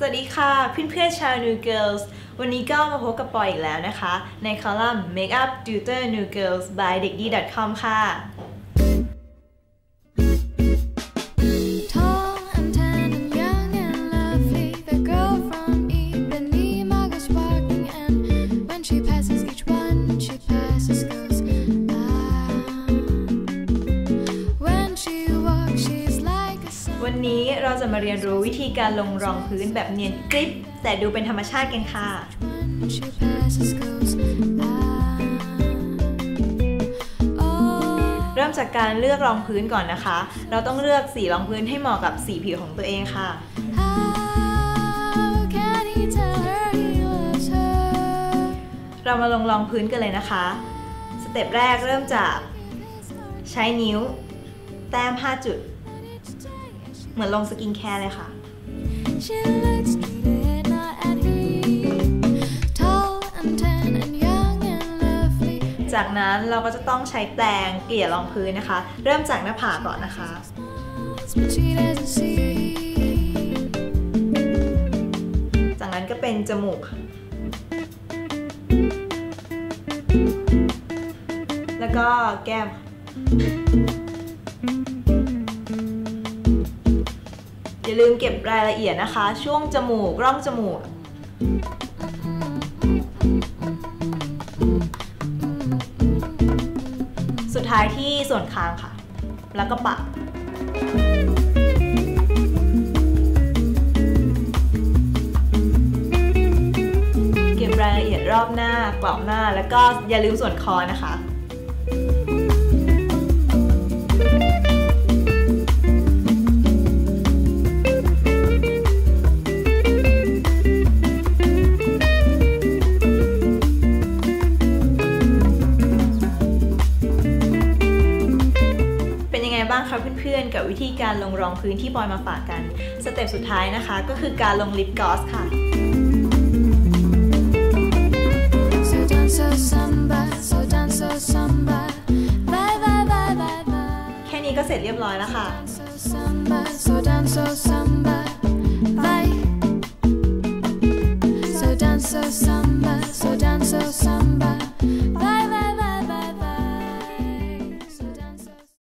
สวัสดีค่ะเพื่อนๆชาว New Girls วันนี้ก็มาพบกับปอยอีกแล้วนะคะในคอลัมน์ Make Up Tutor New Girls by Dek-D.com ค่ะวันนี้เราจะมาเรียนรู้วิธีการลงรองพื้นแบบเนียนกริบแต่ดูเป็นธรรมชาติกันค่ะเริ่มจากการเลือกรองพื้นก่อนนะคะเราต้องเลือกสีรองพื้นให้เหมาะกับสีผิวของตัวเองค่ะเรามาลงรองพื้นกันเลยนะคะสเต็ปแรกเริ่มจากใช้นิ้วแต้ม5จุดเหมือนลงสกินแคร์เลยค่ะจากนั้นเราก็จะต้องใช้แปรงเกลี่ยรองพื้นนะคะเริ่มจากหน้าผากก่อนนะคะจากนั้นก็เป็นจมูกแล้วก็แก้มอย่าลืมเก็บรายละเอียดนะคะช่วงจมูกร่องจมูกสุดท้ายที่ส่วนคางค่ะแล้วก็ปากเก็บรายละเอียดรอบหน้ากรอบหน้าแล้วก็อย่าลืมส่วนคอนะคะเพื่อนๆกับวิธีการลงรองพื้นที่ปอยมาฝากกันสเต็ปสุดท้ายนะคะก็คือการลงลิปกลอสค่ะแค่นี้ก็เสร็จเรียบร้อยแล้วค่ะ